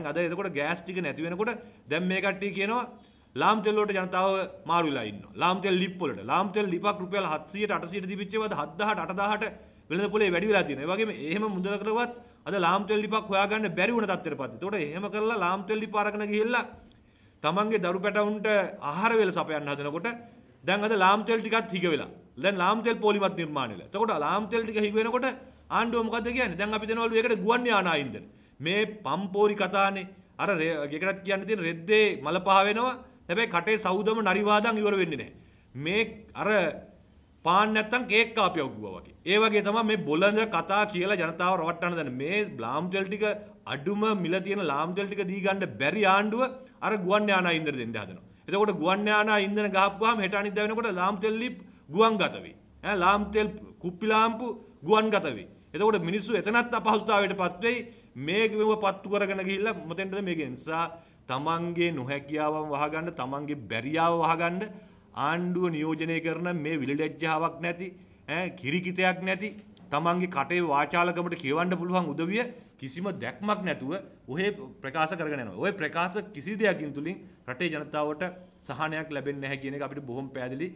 අද එතකොට ගෑස් ටික නැති වෙනකොට දැන් මේ කට්ටිය කියනවා ලාම් තෙල් වලට ජනතාව මාරු වෙලා ඉන්නවා. ලාම් තෙල් ලිප් වලට. ලාම් තෙල් ලිපක් රුපියල් 700ට 800ට දීපිච්ච ඒවාද 7000ට 8000ට වෙළඳ පොලේ වැඩි වෙලා තියෙනවා. ඒ වගේම එහෙම මුදල කරවත් අද ලාම් තෙල් ලිපක් හොයාගන්න බැරි වුණ තත්ත්වයටපත්. එතකොට එහෙම කරලා ලාම් තෙල් ලිප අරගෙන ගිහිල්ලා තමන්ගේ දරු පැටවුන්ට ආහාර වේල සපයන්න හදනකොට දැන් අද ලාම් තෙල් ටිකත් හිග වෙලා. දැන් ලාම් තෙල් පොලිමත් නිර්මාණය වෙලා. එතකොට ලාම් තෙල් ටික හිග වෙනකොට ආණ්ඩුව මොකද්ද කියන්නේ? දැන් අපි දෙනවලු ඒකට ගුවන් යාන ආයින්දන. මේ පම්පෝරි කතානේ අර එකකට කියන්න තියෙන රෙද්දේ මල පහ වෙනවා. හැබැයි කටේ සවුදම නරිවාදන් ඉවර වෙන්නේ නැහැ. මේ අර පාන් නැත්තම් කේක් කාපියව ගුවා වගේ. ඒ වගේ තමයි මේ බොළඳ කතා කියලා ජනතාව රවට්ටන්න දන්නේ. මේ ලාම් තෙල් ටික අඩුම මිල තියෙන ලාම් තෙල් ටික දී ගන්න බැරි ආණ්ඩුව අර ගුවන් යානා ඉන්ධන දෙන්න හදනවා. එතකොට ගුවන් යානා ඉන්ධන ගහපුවාම හෙට අනිද්දා වෙනකොට ලාම් තෙල් ලිප් ගුවන් ගත වෙයි. ඈ ලාම් තෙල් කුප්පි ලාම්පු ගුවන් ගත වෙයි. එතකොට මිනිස්සු එතනත් අපහසුතාවයටපත් වෙයි. මේකම පත්තු කරගෙන ගිහිල්ලා මොතෙන්ද මේක නිසා තමන්ගේ නොහැකියාවන් වහගන්න තමන්ගේ බැරියාව වහගන්න ආණ්ඩුව නියෝජනය කරන මේ විලැජ්ජාවක් නැති කිරිකිතයක් නැති තමන්ගේ කටේ වාචාලකමට කියවන්න පුළුවන් උදවිය කිසිම දැක්මක් නැතුව ඔහේ ප්‍රකාශ කරගෙන යනවා. ඔය ප්‍රකාශ කිසි දෙයකින් තුලින් රටේ ජනතාවට සහනයක් ලැබෙන්නේ නැහැ කියන එක අපිට බොහොම පැහැදිලි